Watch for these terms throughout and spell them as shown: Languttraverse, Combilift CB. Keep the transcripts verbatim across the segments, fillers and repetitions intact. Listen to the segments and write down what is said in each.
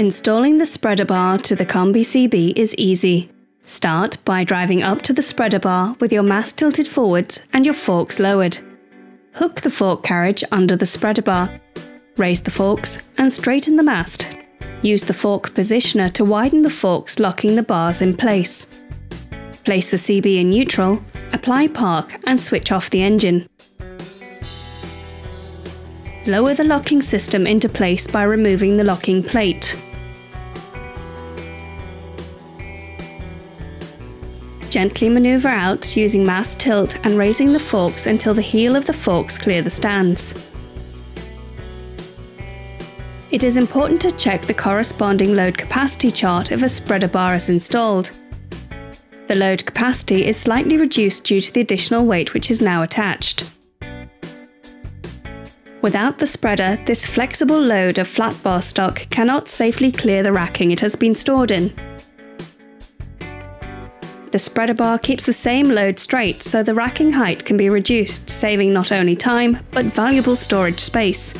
Installing the spreader bar to the Combi C B is easy. Start by driving up to the spreader bar with your mast tilted forwards and your forks lowered. Hook the fork carriage under the spreader bar, raise the forks and straighten the mast. Use the fork positioner to widen the forks, locking the bars in place. Place the C B in neutral, apply park and switch off the engine. Lower the locking system into place by removing the locking plate. Gently maneuver out using mast tilt and raising the forks until the heel of the forks clear the stands. It is important to check the corresponding load capacity chart if a spreader bar is installed. The load capacity is slightly reduced due to the additional weight which is now attached. Without the spreader, this flexible load of flat bar stock cannot safely clear the racking it has been stored in. The spreader bar keeps the same load straight, so the racking height can be reduced, saving not only time, but valuable storage space.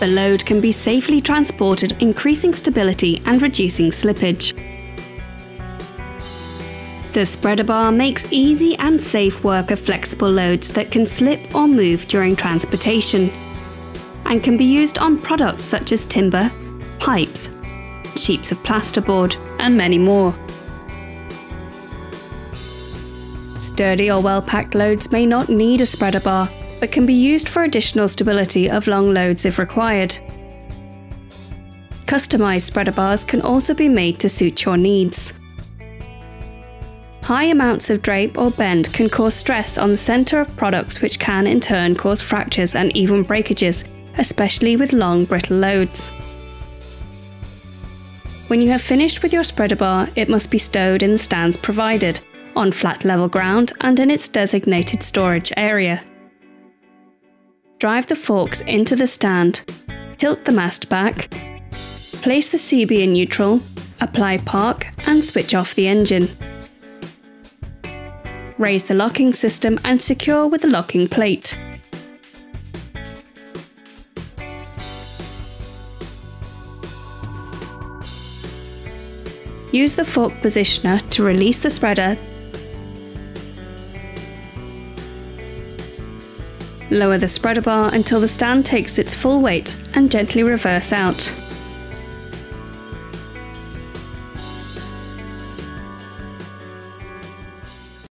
The load can be safely transported, increasing stability and reducing slippage. The spreader bar makes easy and safe work of flexible loads that can slip or move during transportation, and can be used on products such as timber, pipes, sheets of plasterboard, and many more. Sturdy or well-packed loads may not need a spreader bar, but can be used for additional stability of long loads if required. Customized spreader bars can also be made to suit your needs. High amounts of drape or bend can cause stress on the centre of products, which can in turn cause fractures and even breakages, especially with long, brittle loads. When you have finished with your spreader bar, it must be stowed in the stands provided, on flat level ground and in its designated storage area. Drive the forks into the stand, tilt the mast back, place the C B in neutral, apply park and switch off the engine. Raise the locking system and secure with the locking plate. Use the fork positioner to release the spreader. Lower the spreader bar until the stand takes its full weight and gently reverse out.